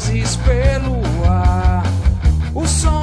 vozes pelo ar, o som.